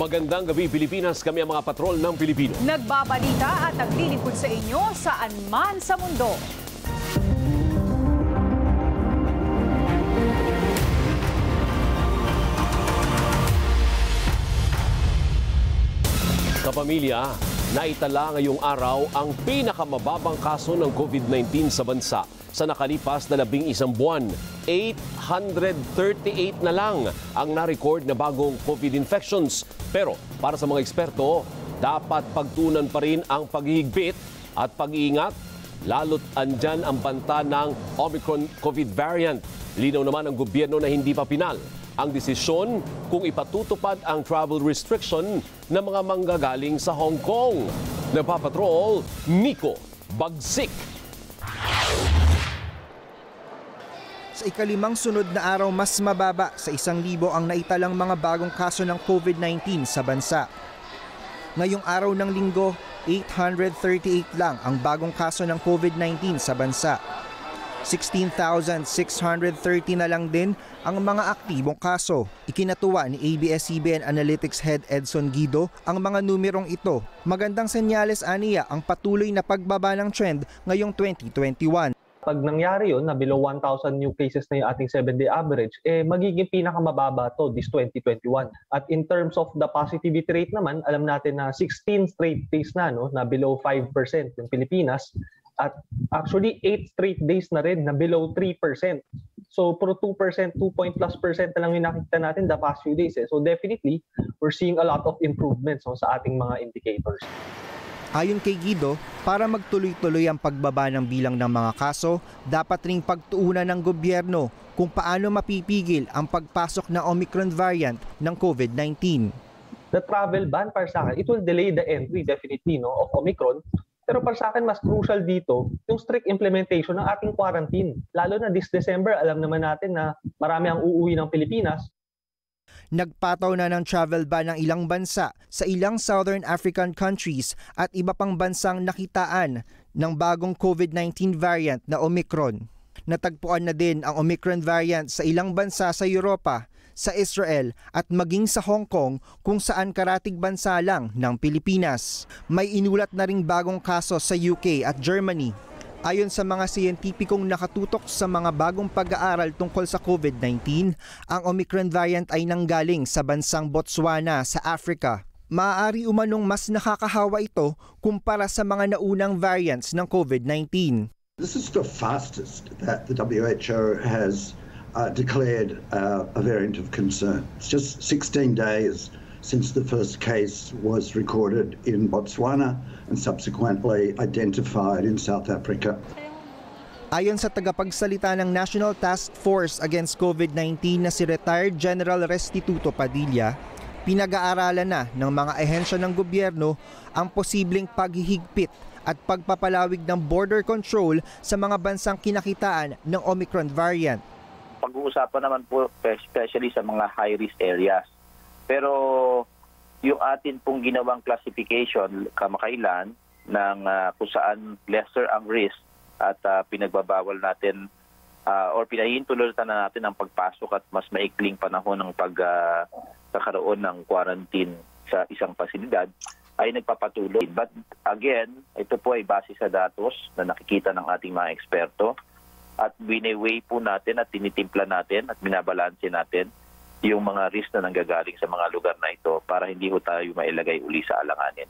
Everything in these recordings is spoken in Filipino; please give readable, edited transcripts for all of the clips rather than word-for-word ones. Magandang gabi, Pilipinas. Kami ang mga patrol ng Pilipino. Nagbabalita at naglilipod sa inyo saan man sa mundo. Kapamilya, naitala ngayong araw ang pinakamababang kaso ng COVID-19 sa bansa. Sa nakalipas na 11 buwan, 838 na lang ang na-record na bagong COVID infections. Pero para sa mga eksperto, dapat pagtunan pa rin ang paghihigpit at pag-iingat, lalo't andyan ang banta ng Omicron COVID variant. Linaw naman ang gobyerno na hindi pa pinal ang desisyon kung ipatutupad ang travel restriction ng mga manggagaling sa Hong Kong. Nagpapatrol, Nico Bagsik. Sa ikalimang sunod na araw, mas mababa sa 1,000 ang naitalang mga bagong kaso ng COVID-19 sa bansa. Ngayong araw ng Linggo, 838 lang ang bagong kaso ng COVID-19 sa bansa. 16,630 na lang din ang mga aktibong kaso. Ikinatuwa ni ABS-CBN Analytics Head Edson Guido ang mga numerong ito. Magandang senyales aniya ang patuloy na pagbaba ng trend ngayong 2021. Pag nangyari yun, na below 1,000 new cases na yung ating 7-day average, magiging pinakamababa to this 2021. At in terms of the positivity rate naman, alam natin na 16 straight days na, no, na below 5% yung Pilipinas. At actually, 8 straight days na rin na below 3%. So, pro 2%, 2+ percent na lang yung nakita natin the past few days. So, definitely, we're seeing a lot of improvements sa ating mga indicators. Ayon kay Guido, para magtuloy-tuloy ang pagbaba ng bilang ng mga kaso, dapat ring pagtuunan ng gobyerno kung paano mapipigil ang pagpasok ng Omicron variant ng COVID-19. The travel ban, para sa akin, it will delay the entry definitely of Omicron. Pero para sa akin, mas crucial dito yung strict implementation ng ating quarantine. Lalo na this December, alam naman natin na marami ang uuwi ng Pilipinas. Nagpataw na ng travel ban ng ilang bansa sa ilang Southern African countries at iba pang bansang nakitaan ng bagong COVID-19 variant na Omicron. Natagpuan na din ang Omicron variant sa ilang bansa sa Europa, sa Israel at maging sa Hong Kong kung saan karatig bansa lang ng Pilipinas. May inulat na ring bagong kaso sa UK at Germany. Ayon sa mga siyentipikong nakatutok sa mga bagong pag-aaral tungkol sa COVID-19, ang Omicron variant ay nanggaling sa bansang Botswana sa Africa. Maaari umanong mas nakakahawa ito kumpara sa mga naunang variants ng COVID-19. This is the fastest that the WHO has declared a variant of concern. It's just 16 days since the first case was recorded in Botswana and subsequently identified in South Africa. Ayon sa tagapagsalita ng National Task Force Against COVID-19 na si retired General Restituto Padilla, pinag-aaralan na ng mga ahensya ng gobyerno ang posibleng paghihigpit at pagpapalawig ng border control sa mga bansang kinakitaan ng Omicron variant. Pag-uusapan naman po especially sa mga high-risk areas. Pero yung atin pong ginawang classification kamakailan ng kung saan lesser ang risk at pinagbabawal natin or pinahihintulutan na natin ang pagpasok at mas maikling panahon ng pagkakaroon ng quarantine sa isang pasilidad ay nagpapatuloy. But again, ito po ay base sa datos na nakikita ng ating mga eksperto at bine-weigh po natin at tinitimpla natin at binabalanse natin yung mga risk na nanggagaling sa mga lugar na ito para hindi ho tayo mailagay uli sa alanganin.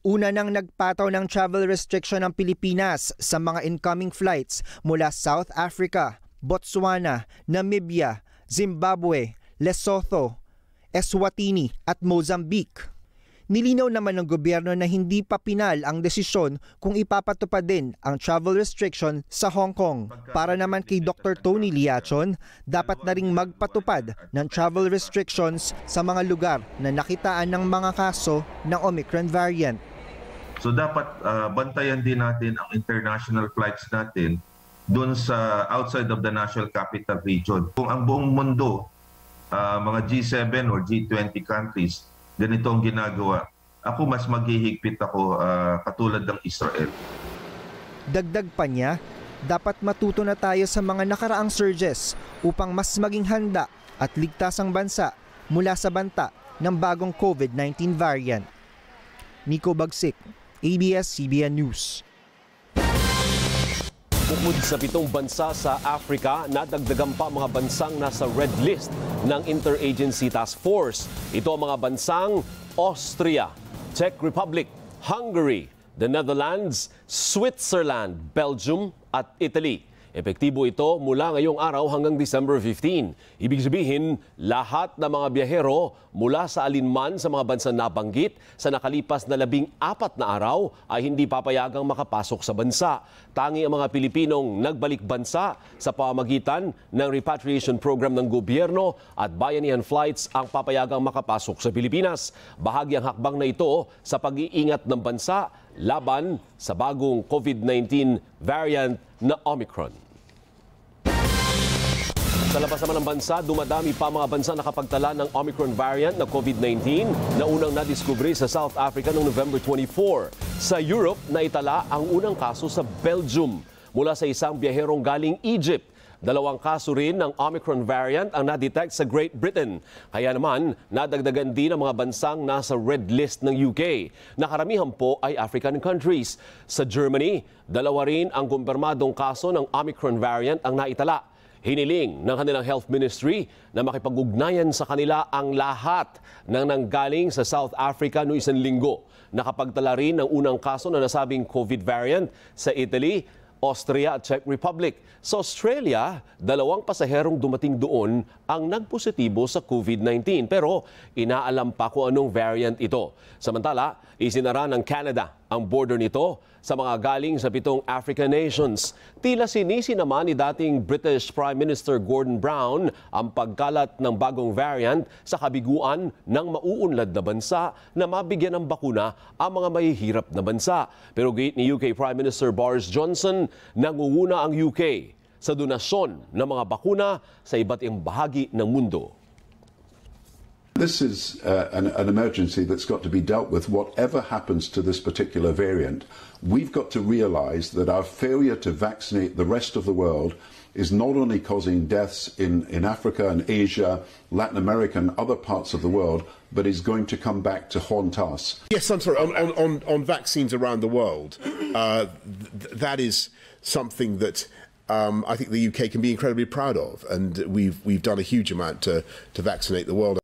Una nang nagpataw ng travel restriction ng Pilipinas sa mga incoming flights mula South Africa, Botswana, Namibia, Zimbabwe, Lesotho, Eswatini at Mozambique. Nilinaw naman ng gobyerno na hindi pa pinal ang desisyon kung ipapatupad din ang travel restriction sa Hong Kong. Para naman kay Dr. Tony Liachon, dapat na ring magpatupad ng travel restrictions sa mga lugar na nakitaan ng mga kaso ng Omicron variant. So dapat bantayan din natin ang international flights natin doon sa outside of the national capital region. Kung ang buong mundo, mga G7 or G20 countries, ganito ang ginagawa. Ako mas maghihigpit ako katulad ng Israel. Dagdag pa niya, dapat matuto na tayo sa mga nakaraang surges upang mas maging handa at ligtas ang bansa mula sa banta ng bagong COVID-19 variant. Nico Bagsik, ABS-CBN News. Bukod sa 7 bansa sa Africa, nadagdagan pa mga bansang nasa red list ng Interagency Task Force. Ito ang mga bansang Austria, Czech Republic, Hungary, the Netherlands, Switzerland, Belgium at Italy. Epektibo ito mula ngayong araw hanggang December 15. Ibig sabihin, lahat ng mga biyahero mula sa alinman sa mga bansa nabanggit sa nakalipas na 14 na araw ay hindi papayagang makapasok sa bansa. Tangi ang mga Pilipinong nagbalik bansa sa pamamagitan ng repatriation program ng gobyerno at bayanihan flights ang papayagang makapasok sa Pilipinas. Bahagi ang hakbang na ito sa pag-iingat ng bansa laban sa bagong COVID-19 variant na Omicron. Sa labas naman ng bansa, dumadami pa mga bansa nakapagtala ng Omicron variant na COVID-19 na unang nadiskubre sa South Africa noong November 24. Sa Europe, naitala ang unang kaso sa Belgium mula sa isang biyaherong galing Egypt. 2 kaso rin ng Omicron variant ang na-detect sa Great Britain. Kaya naman, nadagdagan din ang mga bansang nasa red list ng UK. Nakaramihan po ay African countries. Sa Germany, 2 rin ang kumpirmadong kaso ng Omicron variant ang naitala. Hiniling ng kanilang health ministry na makipag-ugnayan sa kanila ang lahat ng nanggaling sa South Africa noong 1 linggo. Nakapagtala rin ng unang kaso na nasabing COVID variant sa Italy, Austria at Czech Republic. Sa Australia, 2 pasaherong dumating doon ang nagpositibo sa COVID-19 pero inaalam pa kung anong variant ito. Samantala, isinara ng Canada ang border nito sa mga galing sa 7 African nations. Tila sinisi naman ni dating British Prime Minister Gordon Brown ang pagkalat ng bagong variant sa kabiguan ng mauunlad na bansa na mabigyan ng bakuna ang mga mahihirap na bansa. Pero gate ni UK Prime Minister Boris Johnson, nangunguna ang UK sa donasyon ng mga bakuna sa iba't ibang bahagi ng mundo. This is an emergency that's got to be dealt with. Whatever happens to this particular variant, we've got to realise that our failure to vaccinate the rest of the world is not only causing deaths in Africa and Asia, Latin America and other parts of the world, but is going to come back to haunt us. Yes, I'm sorry, on vaccines around the world, that is something that I think the UK can be incredibly proud of, and we've done a huge amount to vaccinate the world.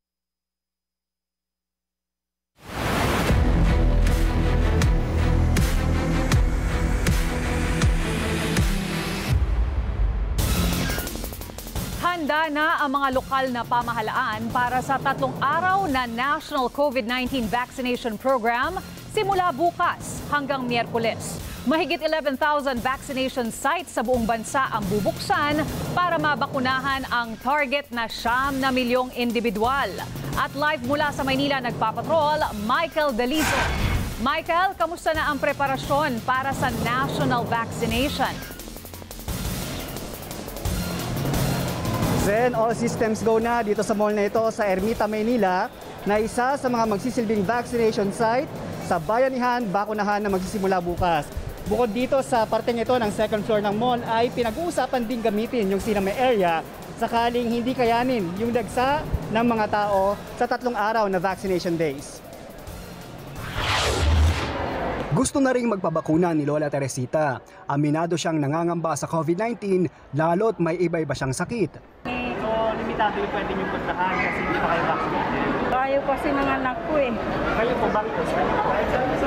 Handa na ang mga lokal na pamahalaan para sa 3 araw na National COVID-19 Vaccination Program simula bukas hanggang Miyerkules. Mahigit 11,000 vaccination sites sa buong bansa ang bubuksan para mabakunahan ang target na 9 milyong individual. At live mula sa Maynila nagpapatrol, Michael Delizo. Michael, kamusta na ang preparasyon para sa national vaccination? Then, all systems go na dito sa mall na ito sa Ermita, Maynila, na isa sa mga magsisilbing vaccination site sa bayanihan, bakunahan na magsisimula bukas. Bukod dito sa parte nito ng second floor ng mall ay pinag-uusapan din gamitin yung Siname area sakaling hindi kayanin yung dagsa ng mga tao sa 3 araw na vaccination days. Gusto na ring magpabakuna ni Lola Teresita. Aminado siyang nangangamba sa COVID-19 lalo't may iba-iba siyang sakit. Limitado yung pwede niyong puntahan kasi hindi pa kayo vaccinated. Ayaw kasi ng anak ko eh. Kayo po ba?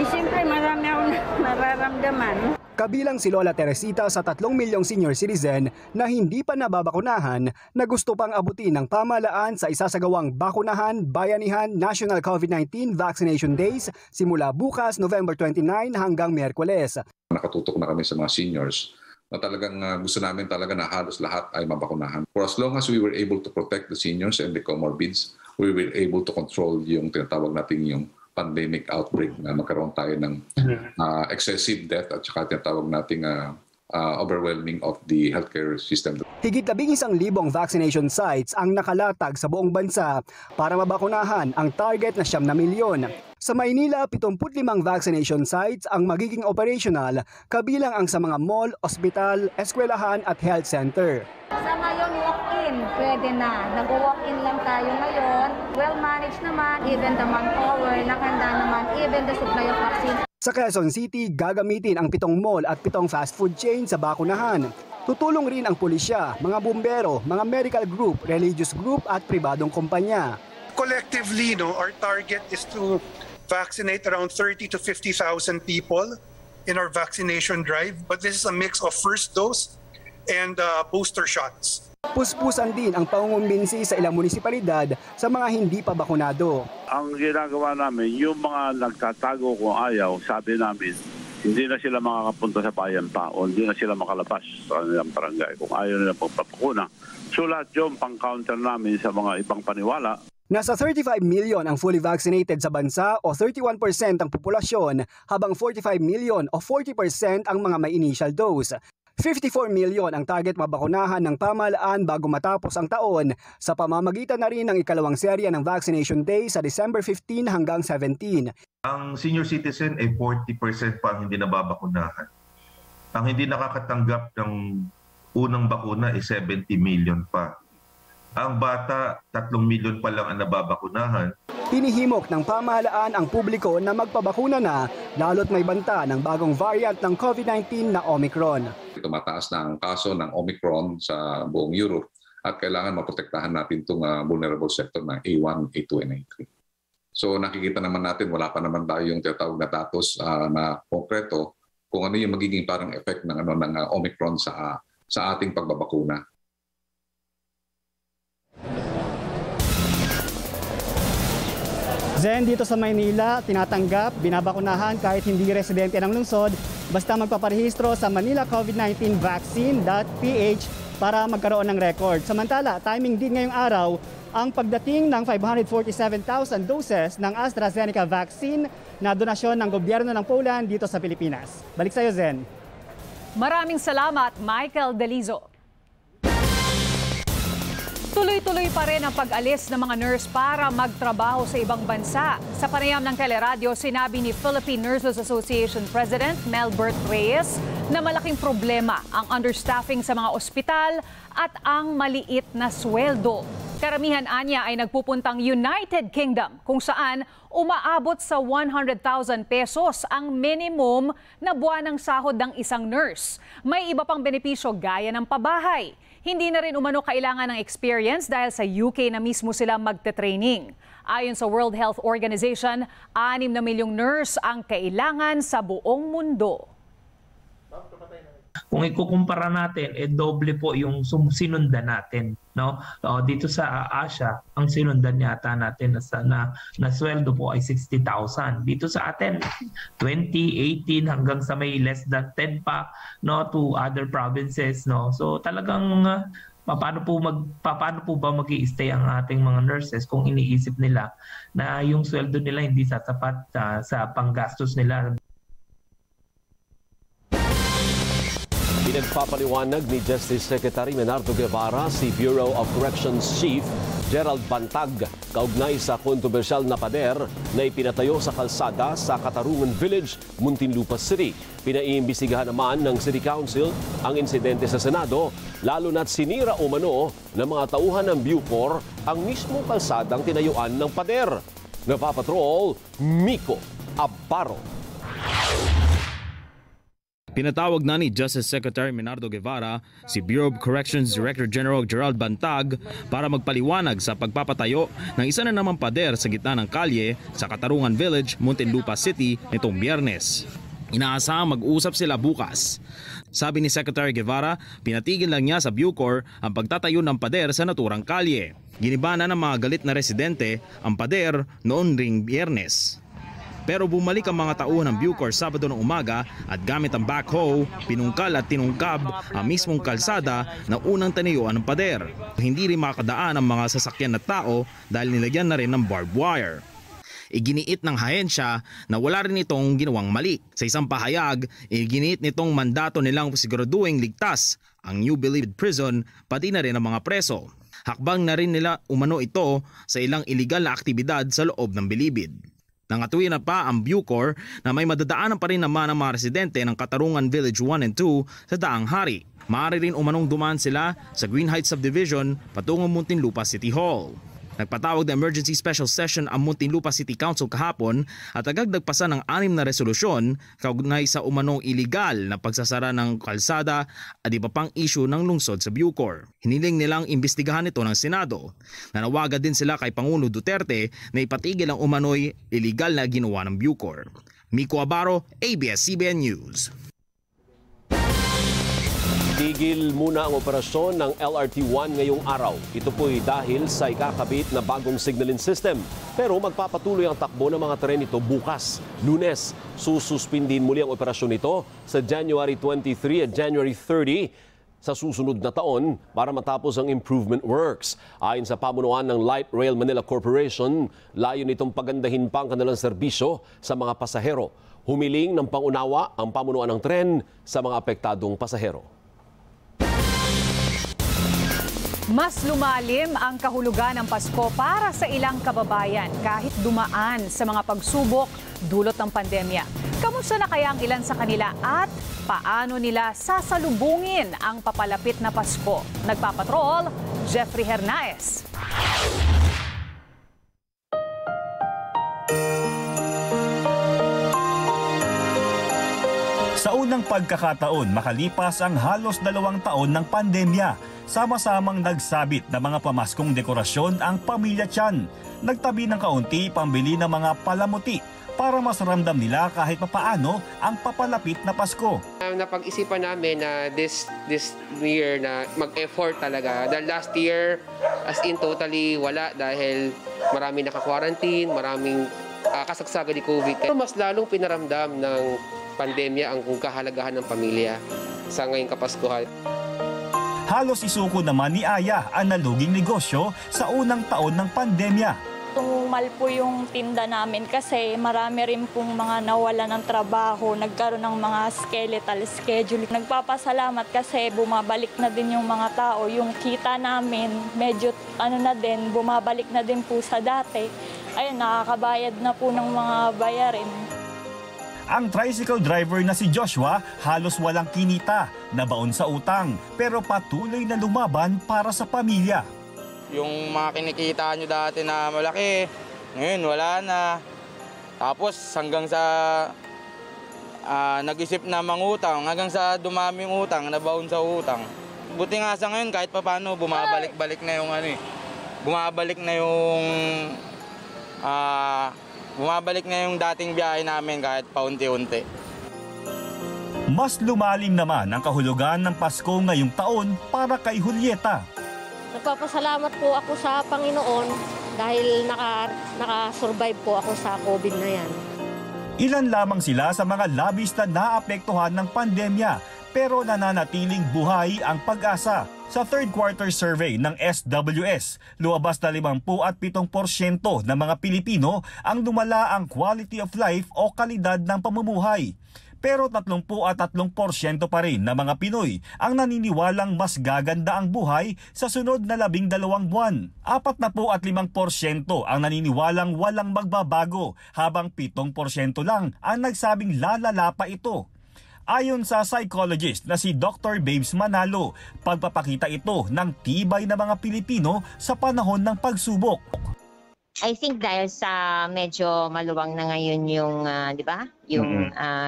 Siyempre marami akong nararamdaman. Kabilang si Lola Teresita sa 3 milyong senior citizen na hindi pa nababakunahan na gusto pang abutin ng pamahalaan sa isasagawang Bakunahan Bayanihan National COVID-19 Vaccination Days simula bukas November 29 hanggang Miyerkules. Nakatutok na kami sa mga seniors na talagang gusto namin talaga na halos lahat ay mabakunahan. For as long as we were able to protect the seniors and the comorbids, we were able to control yung tinatawag natin yung pandemic outbreak na magkaroon tayo ng excessive death at saka tinatawag nating overwhelming of the healthcare system. Higit 11,000 vaccination sites ang nakalatag sa buong bansa para mabakunahan ang target na 9 milyon. Sa Maynila, 75 vaccination sites ang magiging operational, kabilang ang sa mga mall, ospital, eskwelahan at health center. Sa ngayon, walk-in, pwede na. Nag-walk-in lang tayo ngayon. Well-managed coverage naman, even the manpower, nakahanda naman, even the supply of vaccines. Sa Quezon City, gagamitin ang 7 mall at 7 fast food chain sa bakunahan. Tutulong rin ang pulisya, mga bumbero, mga medical group, religious group at pribadong kumpanya. Collectively, our target is to vaccinate around 30,000 to 50,000 people in our vaccination drive. But this is a mix of first dose and booster shots. Puspusan din ang pangungumbinsi sa ilang munisipalidad sa mga hindi pa bakunado. Ang ginagawa namin, yung mga nagtatago kung ayaw, sabi namin, hindi na sila makakapunta sa bayan pa o hindi na sila makalabas sa kanilang barangay kung ayaw nila pagpapakuna. So lahat yung pang-counter namin sa mga ibang paniwala. Nasa 35 million ang fully vaccinated sa bansa o 31% ang populasyon, habang 45 million o 40% ang mga may initial dose. 54 million ang target mabakunahan ng pamahalaan bago matapos ang taon sa pamamagitan na rin ng ikalawang serya ng vaccination day sa December 15 hanggang 17. Ang senior citizen ay 40% pa ang hindi nababakunahan. Ang hindi nakakatanggap ng unang bakuna ay 70 million pa. Ang bata, 3 million pa lang ang nababakunahan. Hinihimok ng pamahalaan ang publiko na magpabakuna na lalo't may banta ng bagong variant ng COVID-19 na Omicron. Tumataas na ang kaso ng Omicron sa buong Europe at kailangan maprotektahan natin itong vulnerable sector ng A1, A2, and A3. So nakikita naman natin, wala pa naman tayo yung tinatawag na datos na konkreto kung ano yung magiging parang effect ng, Omicron sa ating pagbabakuna. Zen, dito sa Maynila, tinatanggap, binabakunahan kahit hindi residente ng lungsod, basta magpaparehistro sa ManilaCovid19Vaccine.ph para magkaroon ng record. Samantala, timing din ngayong araw ang pagdating ng 547,000 doses ng AstraZeneca vaccine na donasyon ng gobyerno ng Poland dito sa Pilipinas. Balik sa iyo, Zen. Maraming salamat, Michael Delizo. Tuloy-tuloy pa rin ang pag-alis ng mga nurse para magtrabaho sa ibang bansa. Sa panayam ng Teleradyo, sinabi ni Philippine Nurses Association President Melbert Reyes na malaking problema ang understaffing sa mga ospital at ang maliit na sweldo. Karamihan anya ay nagpupuntang United Kingdom kung saan umaabot sa 100,000 pesos ang minimum na buwanang sahod ng isang nurse. May iba pang benepisyo gaya ng pabahay. Hindi na rin umano kailangan ng experience dahil sa UK na mismo sila magte-training. Ayon sa World Health Organization, 6 na milyong nurse ang kailangan sa buong mundo. Kung ikukumpara natin, doble po yung sinundan natin, no? Dito sa Asia, ang sinundan yata natin na sweldo po ay 60,000. Dito sa atin, 20, 18 hanggang sa may less than 10 pa, no, to other provinces, no. So talagang paano po ba magi-stay ang ating mga nurses kung iniisip nila na yung sweldo nila hindi sasapat sa panggastos nila. Pinagpapaliwanag ni Justice Secretary Menardo Guevarra si Bureau of Corrections Chief Gerald Bantag kaugnay sa kontrobersyal na pader na ipinatayo sa kalsada sa Katarungan Village, Muntinlupa City. Pinaiimbisigahan naman ng City Council ang insidente sa Senado, lalo na't sinira umano ng mga tauhan ng Bucor ang mismong kalsadang tinayuan ng pader. Napapatrol, Miko Abaro. Pinatawag na ni Justice Secretary Menardo Guevarra si Bureau of Corrections Director General Gerald Bantag para magpaliwanag sa pagpapatayo ng isa na namang pader sa gitna ng kalye sa Katarungan Village, Muntinlupa City nitong Biyernes. Inaasahang mag-usap sila bukas. Sabi ni Secretary Guevarra, pinatigil lang niya sa Bucor ang pagtatayo ng pader sa naturang kalye. Ginibana ng mga galit na residente ang pader noon ring Biyernes. Pero bumalik ang mga tauhan ng Bucor Sabado ng umaga at gamit ang backhoe, pinungkal at tinungkab ang mismong kalsada na unang taniyuan ng pader. Hindi rin makadaan ang mga sasakyan at tao dahil nilagyan na rin ng barbed wire. Iginiit ng ahensya na wala rin itong ginawang mali. Sa isang pahayag, iginiit nitong mandato nilang siguraduhin ligtas ang New Bilibid Prison pati na rin ang mga preso. Hakbang na rin nila umano ito sa ilang iligal na aktibidad sa loob ng Bilibid. Nangatuwi na pa ang Bucor na may madadaanan pa rin naman ang mga residente ng Katarungan Village 1 and 2 sa Daang Hari. Maaari rin umanong dumaan sila sa Green Heights Subdivision patungong Muntinlupa City Hall. Nagpatawag ng emergency special session ang Muntinlupa City Council kahapon at agad nagpasa ng 6 na resolusyon kaugnay sa umanong iligal na pagsasara ng kalsada at iba pang isyu ng lungsod sa Bucor. Hiniling nilang imbestigahan ito ng Senado. Nanawagan din sila kay Pangulo Duterte na ipatigil ang umano'y iligal na ginawa ng Bucor. Miko Abaro, ABS-CBN News. Tigil muna ang operasyon ng LRT-1 ngayong araw. Ito po'y dahil sa ikakabit na bagong signaling system. Pero magpapatuloy ang takbo ng mga tren nito bukas, Lunes. Sususpindin muli ang operasyon nito sa January 23 at January 30 sa susunod na taon para matapos ang improvement works. Ayon sa pamunuan ng Light Rail Manila Corporation, layo nitong pagandahin pa ang kanilang serbisyo sa mga pasahero. Humiling ng pangunawa ang pamunuan ng tren sa mga apektadong pasahero. Mas lumalim ang kahulugan ng Pasko para sa ilang kababayan kahit dumaan sa mga pagsubok dulot ng pandemya. Kamusta na kaya ang ilan sa kanila at paano nila sasalubungin ang papalapit na Pasko? Nagpapatrol, Jeffrey Hernaez. Sa unang pagkakataon, makalipas ang halos 2 taon ng pandemya, sama-samang nagsabit ng mga pamaskong dekorasyon ang pamilya Chan. Nagtabi ng kaunti pambili ng mga palamuti para mas ramdam nila kahit papaano ang papalapit na Pasko. Napag-isipan namin na this year na mag-effort talaga. Dahil last year, as in totally wala dahil maraming naka-quarantine, maraming kasagsaga ni COVID. Pero mas lalong pinaramdam ng pandemya ang kahalagahan ng pamilya sa ngayong Kapaskuhan. Halos isuko naman ni Aya ang naluging negosyo sa unang taon ng pandemya. Tumal po yung tinda namin kasi marami rin pong mga nawala ng trabaho, nagkaroon ng mga skeletal schedule. Nagpapasalamat kasi bumabalik na din yung mga tao. Yung kita namin medyo bumabalik na din po sa dati. Ayun, nakakabayad na po ng mga bayarin. Ang tricycle driver na si Joshua halos walang kinita, nabaon sa utang, pero patuloy na lumaban para sa pamilya. Yung mga kinikita nyo dati na malaki, ngayon wala na. Tapos hanggang sa nag-isip na mangutang, hanggang sa dumaming utang, nabaon sa utang. Buti nga sa ngayon kahit papaano bumabalik-balik na yung bumabalik na yung dating biyahe namin kahit paunti-unti. Mas lumalim naman ang kahulugan ng Pasko ngayong taon para kay Julieta. Nagpapasalamat po ako sa Panginoon dahil nakasurvive po ako sa COVID na yan. Ilan lamang sila sa mga labis na naapektuhan ng pandemya pero nananatiling buhay ang pag-asa. Sa third quarter survey ng SWS, luwabas na 57% ng mga Pilipino ang lumala ang quality of life o kalidad ng pamumuhay. Pero 33% pa rin ng mga Pinoy ang naniniwalang mas gaganda ang buhay sa sunod na 12 buwan. 45% ang naniniwalang walang magbabago habang 7% lang ang nagsabing lalala pa ito. Ayon sa psychologist na si Dr. Babes Manalo, pagpapakita ito ng tibay ng mga Pilipino sa panahon ng pagsubok. I think dahil sa medyo maluwang na ngayon yung,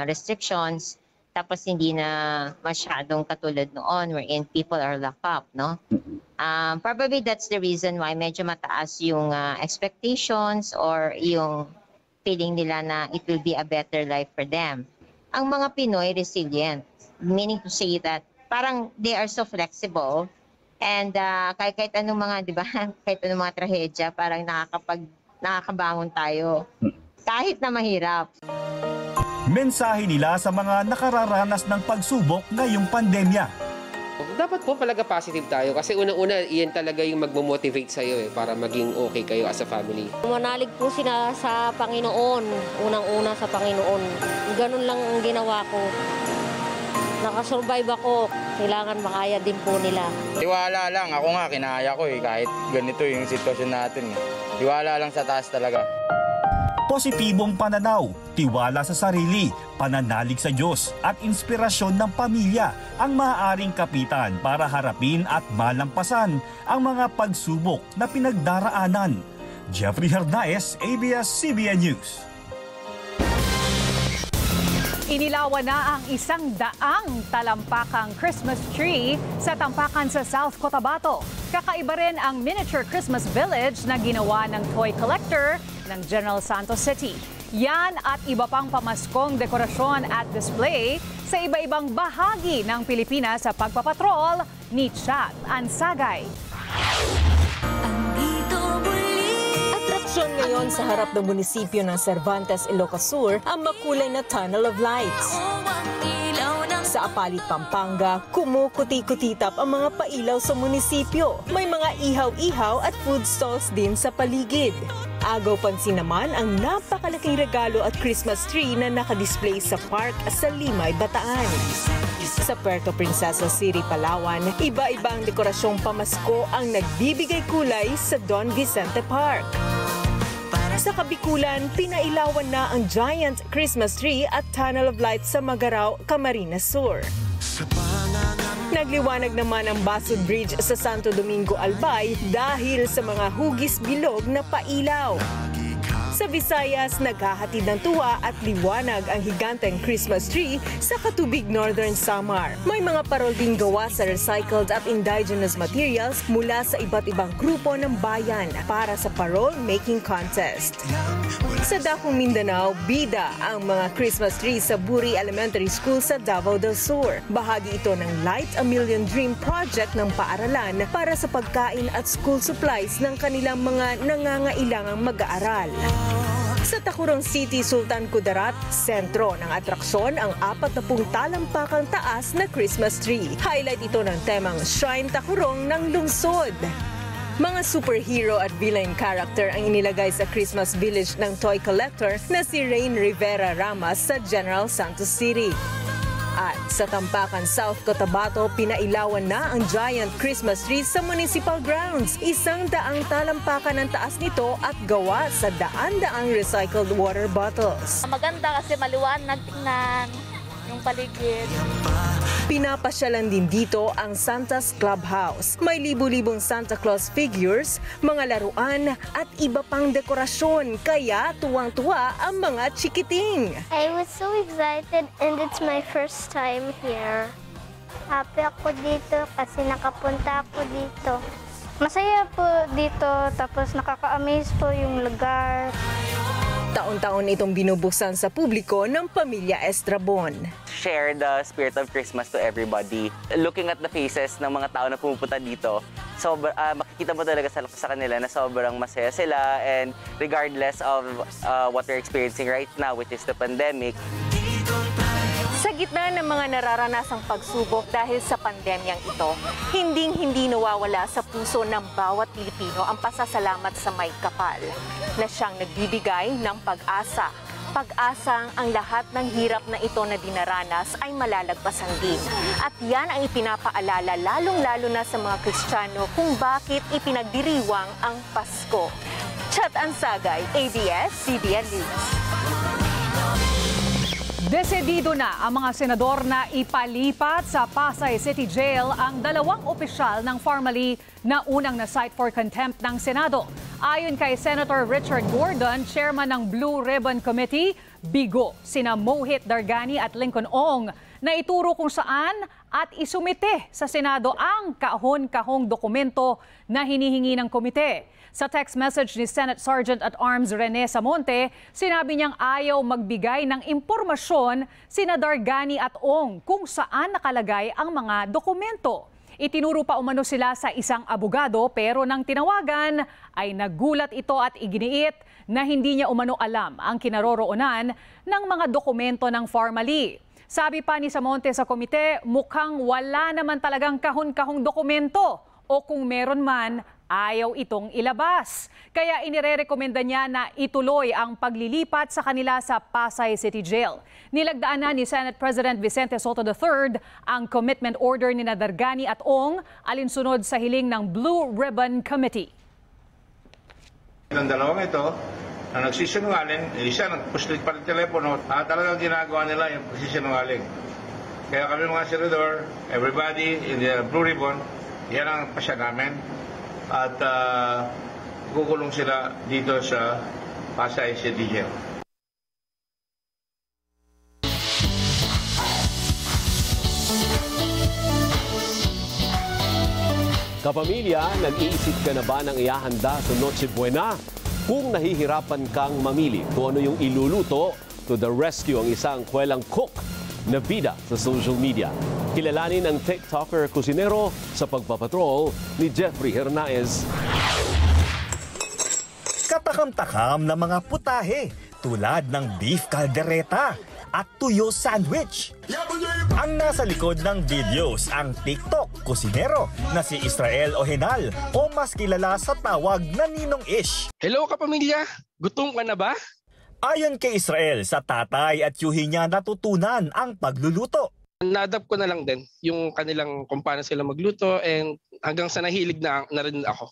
restrictions, tapos hindi na masyadong katulad noon wherein people are locked up, no? Probably that's the reason why medyo mataas yung expectations or yung feeling nila na it will be a better life for them. Ang mga Pinoy resilient, meaning to say that parang they are so flexible and kahit anong mga, kahit anong mga trahedya, parang nakakabangon tayo kahit na mahirap. Mensahe nila sa mga nakararanas ng pagsubok ngayong pandemya. Dapat po talaga positive tayo kasi unang-una iyan talaga yung magmo-motivate sa iyo para maging okay kayo as a family. Manalig po sila sa Panginoon, unang-una sa Panginoon. Ganun lang ang ginawa ko. Nakasurvive ako, kailangan makaya din po nila. Tiwala lang, ako nga kinaya ko kahit ganito yung sitwasyon natin. Tiwala lang sa taas talaga. positibong pananaw, tiwala sa sarili, pananalig sa Diyos at inspirasyon ng pamilya ang maaaring kapitan para harapin at malampasan ang mga pagsubok na pinagdaraanan. Jeffrey Hernaez, ABS-CBN News. Inilawan na ang 100 talampakang Christmas tree sa tampakan sa South Cotabato. Kakaiba rin ang miniature Christmas village na ginawa ng toy collector ng General Santos City. Yan at iba pang pamaskong dekorasyon at display sa iba-ibang bahagi ng Pilipinas sa pagpapatrol ni Chad Ansagay. Ngayon sa harap ng munisipyo ng Cervantes, Ilocos Sur, ang makulay na Tunnel of Lights. Sa Apalit, Pampanga, kumukuti-kutitap ang mga pailaw sa munisipyo. May mga ihaw-ihaw at food stalls din sa paligid. Agaw pansin naman ang napakalaking regalo at Christmas tree na nakadisplay sa park sa Limay, Bataan. Sa Puerto Princesa City, Palawan, iba-iba ang dekorasyong pamasko ang nagbibigay kulay sa Don Vicente Park. Sa Kabikulan, pinailawan na ang giant Christmas tree at Tunnel of Light sa Magarao, Camarines Sur. Nagliwanag naman ang Basod Bridge sa Santo Domingo, Albay dahil sa mga hugis bilog na pailaw. Sa Visayas, naghahatid ng tuwa at liwanag ang higanteng Christmas tree sa Katubig, Northern Samar. May mga parol ding gawa sa recycled at indigenous materials mula sa iba't ibang grupo ng bayan para sa parol-making contest. Sa Dakong Mindanao, bida ang mga Christmas tree sa Buri Elementary School sa Davao del Sur. Bahagi ito ng Light a Million Dream Project ng paaralan para sa pagkain at school supplies ng kanilang mga nangangailangang mag-aaral. Sa Takurang City, Sultan Kudarat, sentro ng atraksyon ang 40 talampakang taas na Christmas tree. Highlight ito ng temang Shrine Takurong ng Lungsod. Mga superhero at villain character ang inilagay sa Christmas village ng toy collector na si Rain Rivera Ramos sa General Santos City. At sa Tampakan, South Cotabato, pinailawan na ang giant Christmas tree sa municipal grounds. 100 talampakan ang taas nito at gawa sa daan-daang recycled water bottles. Maganda kasi maliwanag tingnan yung paligid. Pinapasyalan din dito ang Santa's Clubhouse. May libu-libong Santa Claus figures, mga laruan at iba pang dekorasyon. Kaya tuwang-tuwa ang mga chikiting. I was so excited and it's my first time here. Happy ako dito kasi nakapunta ako dito. Masaya po dito tapos nakaka-amaze po yung lugar. Taon-taon itong binubuksan sa publiko ng Pamilya Estrabon. Share the spirit of Christmas to everybody. Looking at the faces ng mga tao na pumupunta dito, makikita mo talaga sa kanila na sobrang masaya sila and regardless of what they're experiencing right now, which is the pandemic. Sa gitna ng mga nararanasang pagsubok dahil sa pandemyang ito, hinding-hindi nawawala sa puso ng bawat Pilipino ang pasasalamat sa may kapal na siyang nagbibigay ng pag-asa. Pag-asang ang lahat ng hirap na ito na dinaranas ay malalagpasan din. At yan ang ipinapaalala lalong-lalo na sa mga Kristiyano kung bakit ipinagdiriwang ang Pasko. Chad Ansagay, ABS-CBN News. Desedido na ang mga senador na ipalipat sa Pasay City Jail ang 2 opisyal ng Pharmally na unang na-cite for contempt ng Senado. Ayon kay Senator Richard Gordon, chairman ng Blue Ribbon Committee, bigo sina Mohit Dargani at Lincoln Ong na ituro kung saan at isumite sa Senado ang kahon-kahong dokumento na hinihingi ng komite. Sa text message ni Senate Sergeant at Arms Rene Samonte, sinabi niyang ayaw magbigay ng impormasyon sina Dargani at Ong kung saan nakalagay ang mga dokumento. Itinuro pa umano sila sa isang abogado pero nang tinawagan ay nagulat ito at iginiit na hindi niya umano alam ang kinaroroonan ng mga dokumento ng Pharmally. Sabi pa ni Samonte sa komite, mukhang wala naman talagang kahon-kahong dokumento o kung meron man, ayaw itong ilabas. Kaya inirerekomenda niya na ituloy ang paglilipat sa kanila sa Pasay City Jail. Nilagdaan na ni Senate President Vicente Soto III ang commitment order ni Dargani at Ong alinsunod sa hiling ng Blue Ribbon Committee. Ang dalawang ito na nagsisinungaling, isa nagpustilig pa ng telepono, talagang ginagawa nila yung pagsisinungaling. Kaya kami mga senador, everybody in the Blue Ribbon, yan ang pasya namin. At gukulong sila dito sa Pasay City Jail. Kapamilya, nag-iisip ka na ba ng ihahanda sa Noche Buena? Kung nahihirapan kang mamili kung ano yung iluluto, to the rescue ang isang kwelang cook na bida sa social media. Kilalanin ang TikToker kusinero sa pagpapatrol ni Jeffrey Hernaez. Katakam-takam na mga putahe tulad ng beef caldereta at tuyo sandwich. Ang nasa likod ng videos ang TikTok kusinero na si Israel Ohenal o mas kilala sa tawag na Ninong Ish. Hello kapamilya, gutom ka na ba? Ayon kay Israel, sa tatay at yuhi niya natutunan ang pagluluto. Na-adapt ko na lang din yung kanilang kung paano sila magluto and hanggang sa nahilig na rin ako.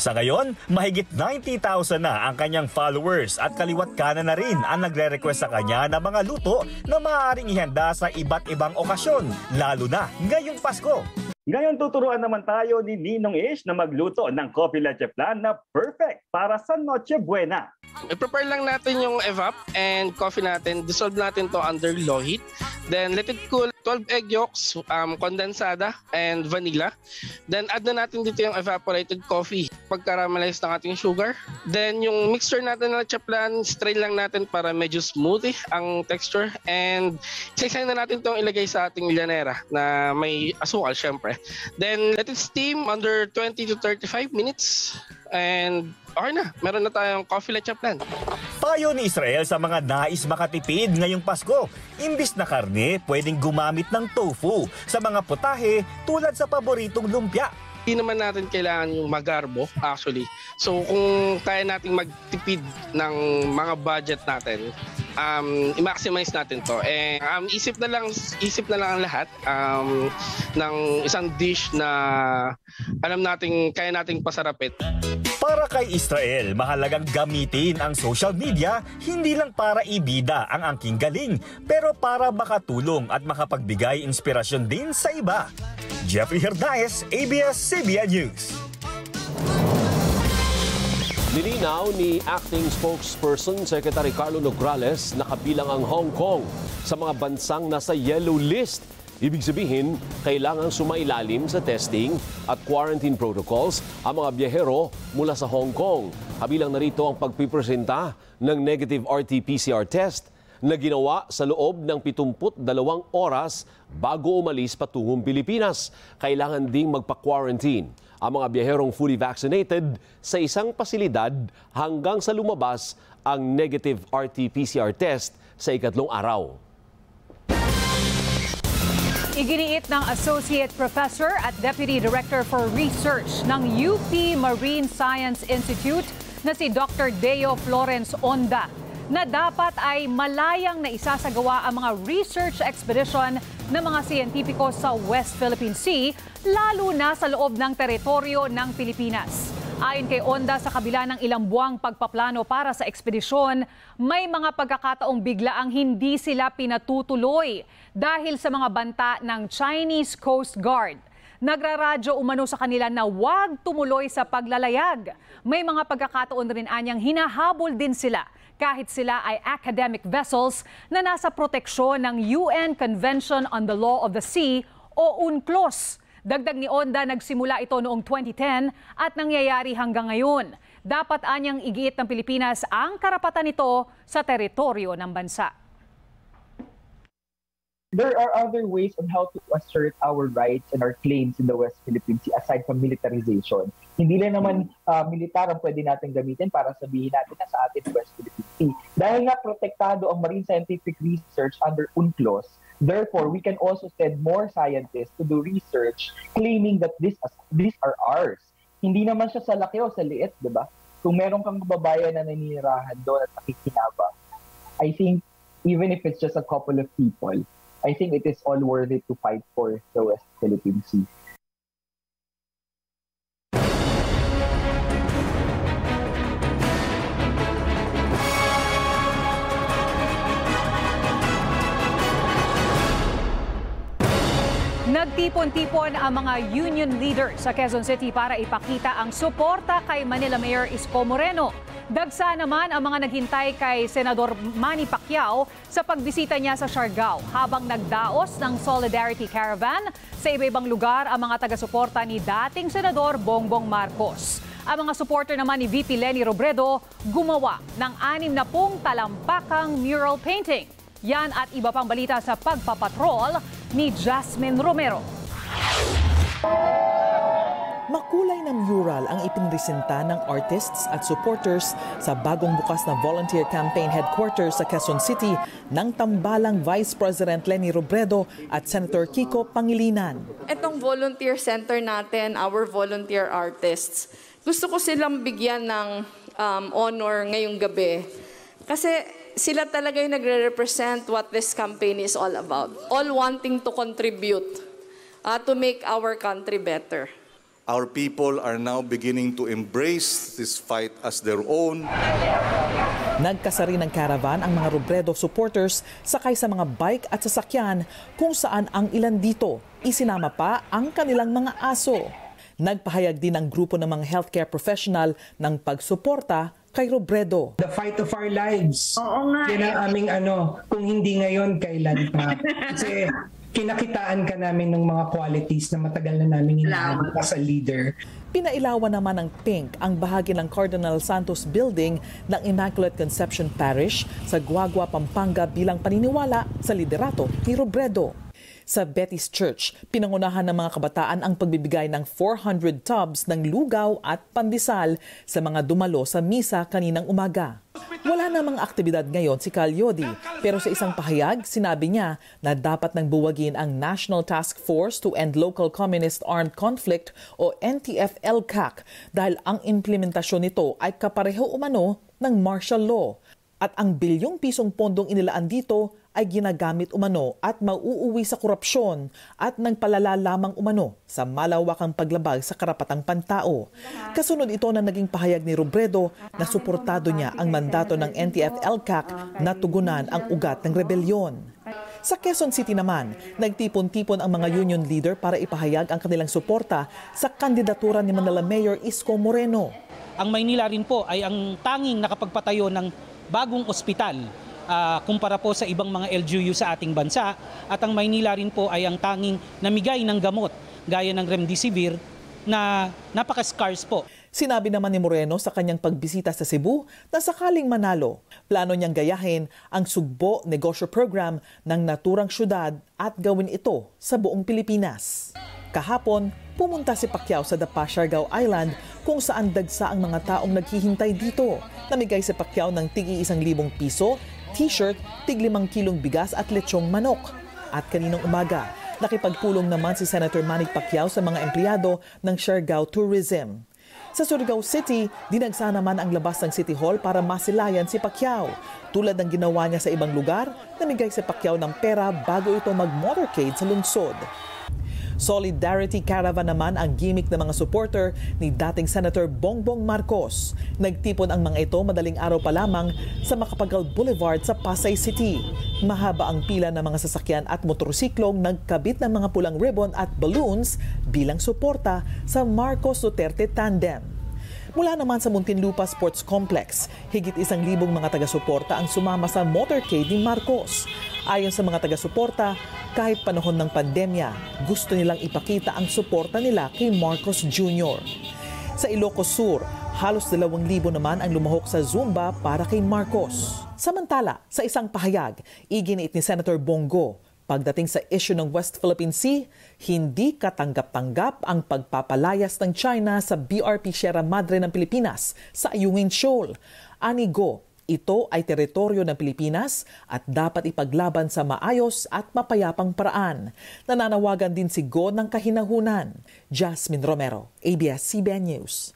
Sa ngayon, mahigit 90,000 na ang kanyang followers at kaliwat kanan na rin ang nagre-request sa kanya ng mga luto na maaaring ihanda sa iba't ibang okasyon, lalo na ngayong Pasko. Ngayon tuturuan naman tayo ni Ninong Ish na magluto ng coffee latte plan na perfect para sa Noche Buena. I-prepare lang natin yung evap and coffee natin. Dissolve natin to under low heat. Then let it cool. 12 egg yolks, condensada, and vanilla. Then add na natin dito yung evaporated coffee. Pag-caramelize ng ating sugar. Then yung mixture natin na chaplan, strain lang natin para medyo smooth ang texture. And isa-isa na natin itong ilagay sa ating llanera na may asukal syempre. Then let it steam under 20 to 35 minutes and okay na, meron na tayong coffee latte plan. Payo ni Israel sa mga nais makatipid ngayong Pasko. Imbis na karne, pwedeng gumamit ng tofu sa mga putahe tulad sa paboritong lumpia. Hindi naman natin kailangan yung magarbo actually. So kung kaya nating magtipid ng mga budget natin, i-maximize natin to. Isip na lang ang lahat ng isang dish na alam nating kaya nating pasarapin. Para kay Israel, mahalagang gamitin ang social media hindi lang para ibida ang angking galing, pero para makatulong at makapagbigay inspirasyon din sa iba. Jeffrey Hernaez, ABS-CBN News. Nilinaw ni Acting Spokesperson Secretary Carlo Nograles na kabilang ang Hong Kong sa mga bansang nasa yellow list. Ibig sabihin, kailangang sumailalim sa testing at quarantine protocols ang mga biyahero mula sa Hong Kong. Kabilang narito ang pagpipresenta ng negative RT-PCR test na ginawa sa loob ng 72 oras bago umalis patungong Pilipinas. Kailangan ding magpa-quarantine ang mga biyaherong fully vaccinated sa isang pasilidad hanggang sa lumabas ang negative RT-PCR test sa ikatlong araw. Iginiit ng Associate Professor at Deputy Director for Research ng UP Marine Science Institute na si Dr. Deo Florence Onda na dapat ay malayang na isasagawa ang mga research expedition ng mga siyentipiko sa West Philippine Sea, lalo na sa loob ng teritoryo ng Pilipinas. Ayon kay Onda, sa kabila ng ilang buwang pagpaplano para sa ekspedisyon, may mga pagkakataong biglaang hindi sila pinatutuloy dahil sa mga banta ng Chinese Coast Guard. Nagraradyo umano sa kanila na huwag tumuloy sa paglalayag. May mga pagkakataon rin anyang hinahabol din sila kahit sila ay academic vessels na nasa proteksyon ng UN Convention on the Law of the Sea o UNCLOS. Dagdag ni Onda, nagsimula ito noong 2010 at nangyayari hanggang ngayon. Dapat anyang igiit ng Pilipinas ang karapatan nito sa teritoryo ng bansa. There are other ways on how to assert our rights and our claims in the West Philippine Sea aside from militarization. Hindi lang naman militar ang pwede natin gamitin para sabihin natin na sa atin West Philippine Sea. Dahil nga protektado ang marine scientific research under UNCLOS, therefore we can also send more scientists to do research claiming that these are ours. Hindi naman siya sa laki o sa liit, di ba? Kung meron kang kababayan na naninirahan doon at nakikinabang, I think even if it's just a couple of people, I think it is all worth it to fight for the West Philippine Sea. Nagtipon-tipon ang mga union leader sa Quezon City para ipakita ang suporta kay Manila Mayor Isko Moreno. Dagsa naman ang mga naghintay kay Senador Manny Pacquiao sa pagbisita niya sa Surigao habang nagdaos ng Solidarity Caravan sa iba-ibang lugar ang mga taga-suporta ni dating Senador Bongbong Marcos. Ang mga supporter naman ni VP Lenny Robredo gumawa ng 60 talampakang mural painting. Yan at iba pang balita sa pagpapatrol ni Jasmine Romero. Makulay ng mural ang ipinresenta ng artists at supporters sa bagong bukas na volunteer campaign headquarters sa Quezon City ng tambalang Vice President Lenny Robredo at Senator Kiko Pangilinan. Itong volunteer center natin, our volunteer artists, gusto ko silang bigyan ng honor ngayong gabi kasi sila talaga yung nagre-represent what this campaign is all about. All wanting to contribute to make our country better. Our people are now beginning to embrace this fight as their own. Nagkasari ng caravan ang mga Robredo supporters sakay sa mga bike at sasakyan kung saan ang ilan dito isinama pa ang kanilang mga aso. Nagpahayag din ang grupo ng mga healthcare professional ng pagsuporta kay Robredo. The fight of our lives. Oo nga. Yan ang aming kung hindi ngayon, kailan pa. Kasi kinakitaan ka namin ng mga qualities na matagal na namin hinahanap as a leader. Pinailawan naman ng pink ang bahagi ng Cardinal Santos Building ng Immaculate Conception Parish sa Guagua, Pampanga bilang paniniwala sa liderato ni Robredo. Sa Betty's Church, pinangunahan ng mga kabataan ang pagbibigay ng 400 tubs ng lugaw at pandesal sa mga dumalo sa misa kaninang umaga. Wala namang aktibidad ngayon si Calyodi, pero sa isang pahayag, sinabi niya na dapat nang buwagin ang National Task Force to End Local Communist Armed Conflict o NTF-LCAC dahil ang implementasyon nito ay kapareho umano ng martial law. At ang bilyong pisong pondong inilaan dito ay ginagamit umano at mauuwi sa korupsyon at nagpalala lamang umano sa malawakang paglabag sa karapatang pantao. Kasunod ito na naging pahayag ni Robredo na suportado niya ang mandato ng NTF-LCAC na tugunan ang ugat ng rebelyon. Sa Quezon City naman, nagtipon-tipon ang mga union leader para ipahayag ang kanilang suporta sa kandidatura ni Manila Mayor Isko Moreno. Ang Maynila rin po ay ang tanging nakapagpatayo ng bagong ospital kumpara po sa ibang mga LGU sa ating bansa at ang Maynila rin po ay ang tanging namigay ng gamot gaya ng remdesivir na napaka-scarce po. Sinabi naman ni Moreno sa kanyang pagbisita sa Cebu na sakaling manalo, plano niyang gayahin ang Sugbo Negosyo Program ng naturang syudad at gawin ito sa buong Pilipinas. Kahapon, pumunta si Pacquiao sa Dapa, Siargao Island kung saan dagsa ang mga taong naghihintay dito. Namigay si Pacquiao ng tig-1,000 piso, t-shirt, tig-5 kilong bigas at lechong manok. At kaninang umaga, nakipagpulong naman si Senator Manny Pacquiao sa mga empleyado ng Siargao Tourism. Sa Surigao City, dinagsa naman ang labas ng City Hall para masilayan si Pacquiao. Tulad ng ginawa niya sa ibang lugar, namigay si Pacquiao ng pera bago ito mag-motorcade sa lungsod. Solidarity Caravan naman ang gimmick ng mga supporter ni dating Senator Bongbong Marcos. Nagtipon ang mga ito madaling araw pa lamang sa Makapagal Boulevard sa Pasay City. Mahaba ang pila ng mga sasakyan at motorsiklong nagkabit ng mga pulang ribbon at balloons bilang suporta sa Marcos Duterte Tandem. Mula naman sa Muntinlupa Sports Complex, higit 1,000 mga taga-suporta ang sumama sa motorcade ni Marcos. Ayon sa mga taga-suporta, kahit panahon ng pandemya, gusto nilang ipakita ang suporta nila kay Marcos Jr. Sa Ilocos Sur, halos 2,000 naman ang lumahok sa Zumba para kay Marcos. Samantala, sa isang pahayag, iginiit ni Senator Bongo, pagdating sa issue ng West Philippine Sea, hindi katanggap-tanggap ang pagpapalayas ng China sa BRP Sierra Madre ng Pilipinas sa Ayungin Shoal. Ani Go, ito ay teritoryo ng Pilipinas at dapat ipaglaban sa maayos at mapayapang paraan. Nananawagan din si Go ng kahinahunan. Jasmine Romero, ABS-CBN News.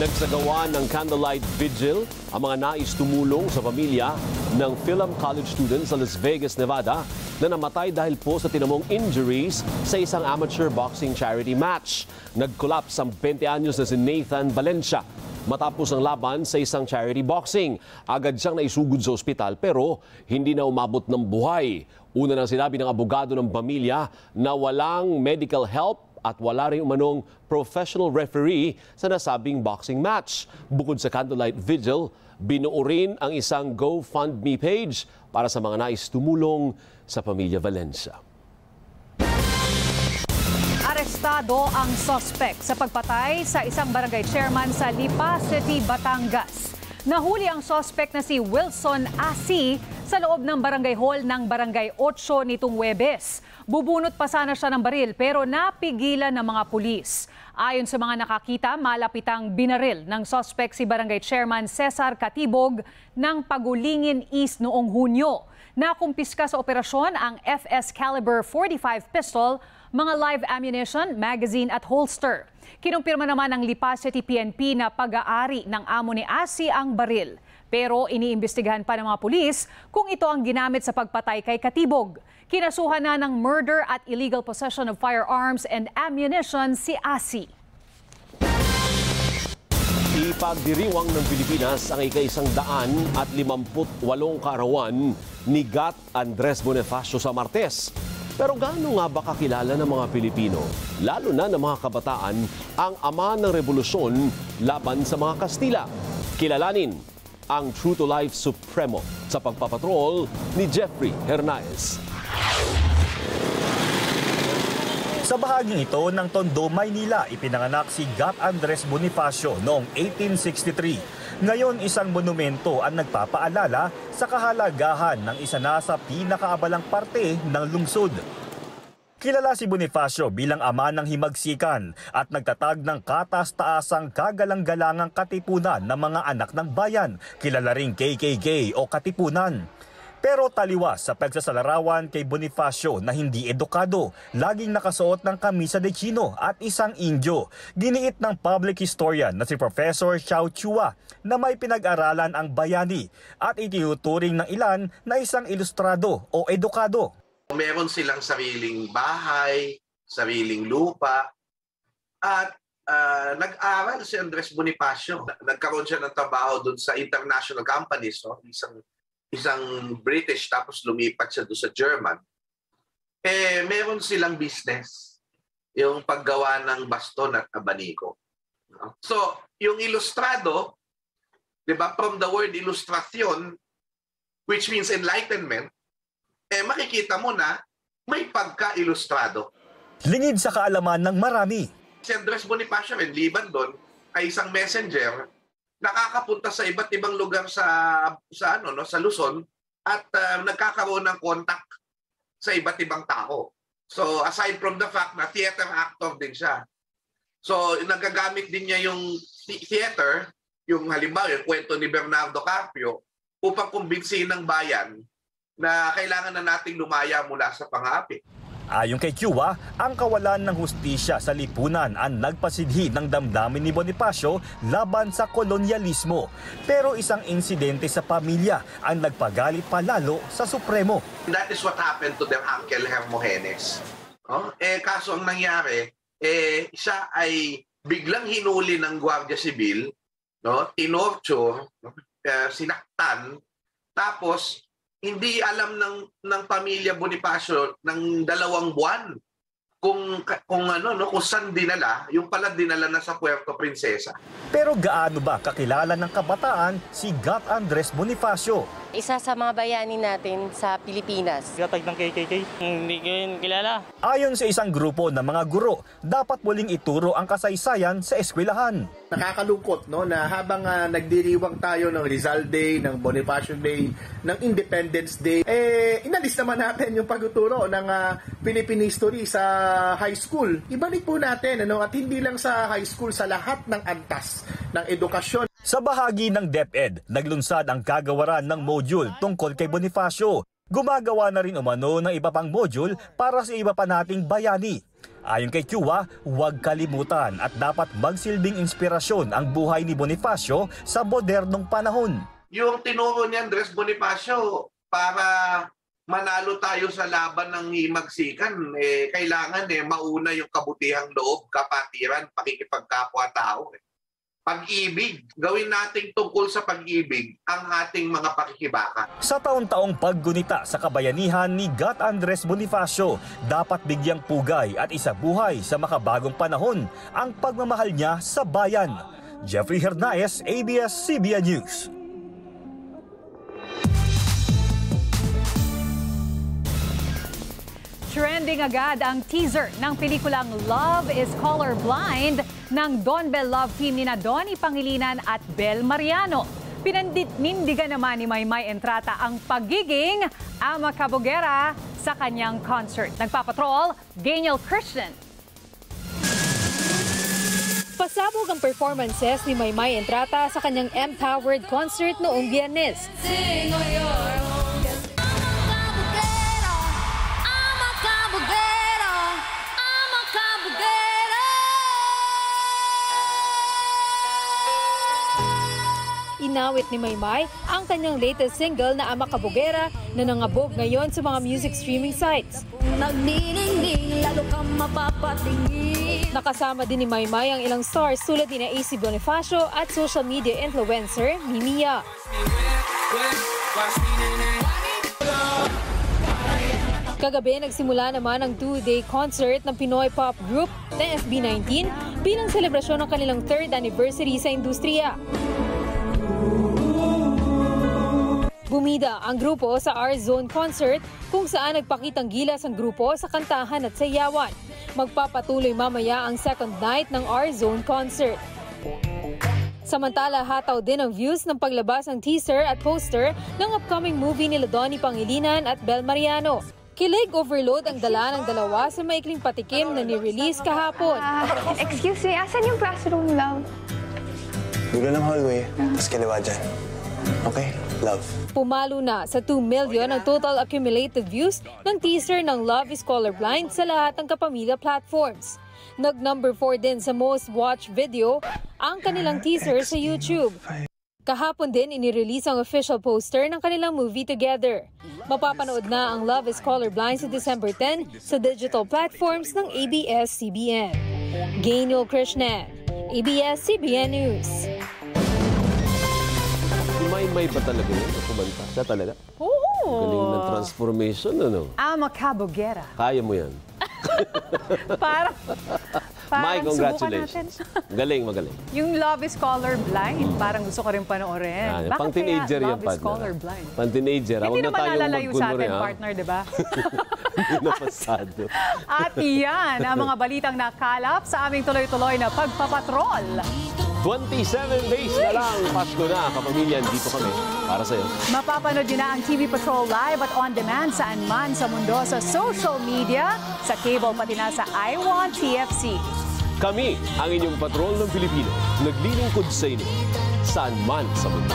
Nagsagawa ng candlelight vigil ang mga nais tumulong sa pamilya ng film college student sa Las Vegas, Nevada na namatay dahil po sa tinamong injuries sa isang amateur boxing charity match. Nag-collapse ang 20 anyos na si Nathan Valencia matapos ang laban sa isang charity boxing. Agad siyang naisugod sa ospital pero hindi na umabot ng buhay. Una nang sinabi ng abogado ng pamilya na walang medical help at wala rin umanong professional referee sa nasabing boxing match. Bukod sa candlelight vigil, binuo rin ang isang GoFundMe page para sa mga nais tumulong sa pamilya Valencia. Arestado ang suspect sa pagpatay sa isang barangay chairman sa Lipa City, Batangas. Nahuli ang suspect na si Wilson Asi sa loob ng barangay hall ng barangay 8 nitong Huwebes. Bubunot pa sana siya ng baril pero napigilan ng mga pulis. Ayon sa mga nakakita, malapitang binaril ng suspect si barangay chairman Cesar Katibog ng Pagulingin East noong Hunyo. Nakumpiska sa operasyon ang FS caliber 45 pistol, mga live ammunition, magazine at holster. Kinumpirma naman ng Lipa City PNP na pag-aari ng amo ni Asi ang baril. Pero iniimbestigahan pa ng mga pulis kung ito ang ginamit sa pagpatay kay Katibog. Kinasuhan na ng murder at illegal possession of firearms and ammunition si Asi. Ipagdiriwang ng Pilipinas ang ika-158 kaarawan ni Gat Andres Bonifacio sa Martes. Pero gaano nga ba kakilala ng mga Pilipino, lalo na ng mga kabataan, ang ama ng rebolusyon laban sa mga Kastila? Kilalanin ang True to Life Supremo sa pagpapatrol ni Jeffrey Hernaez. Sa bahaging ito ng Tondo, Maynila, ipinanganak si Gat Andres Bonifacio noong 1863. Ngayon, isang monumento ang nagpapaalala sa kahalagahan ng isa na sa pinakaabalang parte ng lungsod. Kilala si Bonifacio bilang ama ng himagsikan at nagtatag ng kataas-taasang kagalang-galangang katipunan ng mga anak ng bayan, kilala ring KKK o katipunan. Pero taliwas sa pagsasalarawan kay Bonifacio na hindi edukado, laging nakasuot ng kamisa de chino at isang indyo. Giniit ng public historian na si Professor Xiao Chua na may pinag-aralan ang bayani at itinuturing ng ilan na isang ilustrado o edukado. Meron silang sariling bahay, sariling lupa at nag-aral si Andres Bonifacio. Nagkaroon siya ng trabaho doon sa international companies, no? Isang British, tapos lumipat siya doon sa German, eh meron silang business, yung paggawa ng baston at abaniko. So, yung ilustrado, di ba, from the word illustration, which means enlightenment, eh makikita mo na may pagka-ilustrado. Lingid sa kaalaman ng marami. Si Andres Bonifacio and liban doon ay isang messenger nakakapunta sa iba't ibang lugar sa Luzon at nagkakaroon ng contact sa iba't ibang tao. So aside from the fact na theater actor din siya. So nagagamit din niya yung theater, yung halimbawa yung kwento ni Bernardo Carpio upang kumbinsihin ng bayan na kailangan na nating lumaya mula sa pangapi. Ayon kay Chua, ang kawalan ng hustisya sa lipunan ang nagpasidhi ng damdamin ni Bonifacio laban sa kolonyalismo. Pero isang insidente sa pamilya ang nagpagalit palalo sa Supremo. That is what happened to their uncle Hermogenes. Oh? Kaso ang nangyari, siya ay biglang hinuli ng Guardia Civil, no? Tinorture, sinaktan, tapos hindi alam ng pamilya Bonifacio ng 2 buwan kung saan dinala, yung pala dinala na sa Puerto Princesa. Pero gaano ba kakilala ng kabataan si Gat Andres Bonifacio? Isa sa mga bayani natin sa Pilipinas. Gatag ng KKK? Hindi ko kilala. Ayon sa isang grupo ng mga guro, dapat muling ituro ang kasaysayan sa eskwelahan. Nakakalungkot no, na habang nagdiriwang tayo ng Rizal Day, ng Bonifacio Day, ng Independence Day, inalis naman natin yung pagtuturo ng Philippine history sa high school. Ibalik po natin at hindi lang sa high school, sa lahat ng antas ng edukasyon. Sa bahagi ng DepEd, naglunsad ang kagawaran ng module tungkol kay Bonifacio. Gumagawa na rin umano ng iba pang module para sa iba pa nating bayani. Ayon kay Chua, huwag kalimutan at dapat magsilbing inspirasyon ang buhay ni Bonifacio sa modernong panahon. Yung tinuro ni Andres Bonifacio para manalo tayo sa laban ng himagsikan, kailangan mauna yung kabutihang loob, kapatiran, pakikipagkapwa-tao. pag-ibig. Gawin natin tungkol sa pag-ibig ang ating mga pakikibaka. Sa taon-taong paggunita sa kabayanihan ni Gat Andres Bonifacio, dapat bigyang pugay at isabuhay sa makabagong panahon ang pagmamahal niya sa bayan. Jeffrey Hernaez, ABS-CBN News. Trending agad ang teaser ng pelikulang Love is Colorblind ng Don Bell Love Team nina Donnie Pangilinan at Bel Mariano. Pinandit-nindigan naman ni Maymay Entrata ang pagiging ama kabugera sa kanyang concert. Nagpapatrol, Daniel Christian. Pasabog ang performances ni Maymay Entrata sa kanyang M-Powered concert noong Biyernes. Inawit ni Maymay ang kanyang latest single na Ama Kabugera na nangabog ngayon sa mga music streaming sites. Nagniningning, lalo kang mapapatingin. Nakasama din ni Maymay ang ilang stars tulad ni AC Bonifacio at social media influencer Mimiya. Kagabi, nagsimula naman ang two-day concert ng Pinoy pop group na FB19 bilang selebrasyon ng kanilang 3rd anniversary sa industriya. Bumida ang grupo sa R-Zone Concert kung saan nagpakitang gilas ang grupo sa kantahan at sayawan. Magpapatuloy mamaya ang second night ng R-Zone Concert. Samantala, hataw din ang views ng paglabas ng teaser at poster ng upcoming movie nila Donnie Pangilinan at Bel Mariano. Kilig overload ang dala ng dalawa sa maikling patikim na nirelease kahapon. Excuse me, asan yung classroom, love? Dulo ng hallway, mas kaliwa dyan. Okay, love. Pumalo na sa 2 million ang total accumulated views ng teaser ng Love is Colorblind sa lahat ng kapamilya platforms. Nag-number 4 din sa most watched video ang kanilang teaser sa YouTube. Kahapon din inirelease ang official poster ng kanilang movie Together. Mapapanood na ang Love is Colorblind sa December 10 sa digital platforms ng ABS-CBN. Gainil Krishnan, ABS-CBN News. May pa talaga yun na kumanta. Siya talaga. Oo. Galing ng transformation, ano? Ama Kabugera. Kaya mo yan. parang May, congratulations. Galing, magaling. Yung Love is Colorblind, parang gusto ko rin panoorin. Bakit pang teenager yan, partner? Love is Colorblind. Pang teenager. Hindi naman nalalayo sa atin, partner, di ba? Napasado. At yan ang mga balitang nakalap sa aming tuloy-tuloy na pagpapatrol. 27 days na lang, Pasko na, kapamilya, dito kami para sa'yo. Mapapanood nyo na ang TV Patrol live at on demand saan man sa mundo, sa social media, sa cable, pati na sa iWant TFC. Kami, ang inyong patrol ng Pilipino, naglilingkod sa inyo, saan man sa mundo.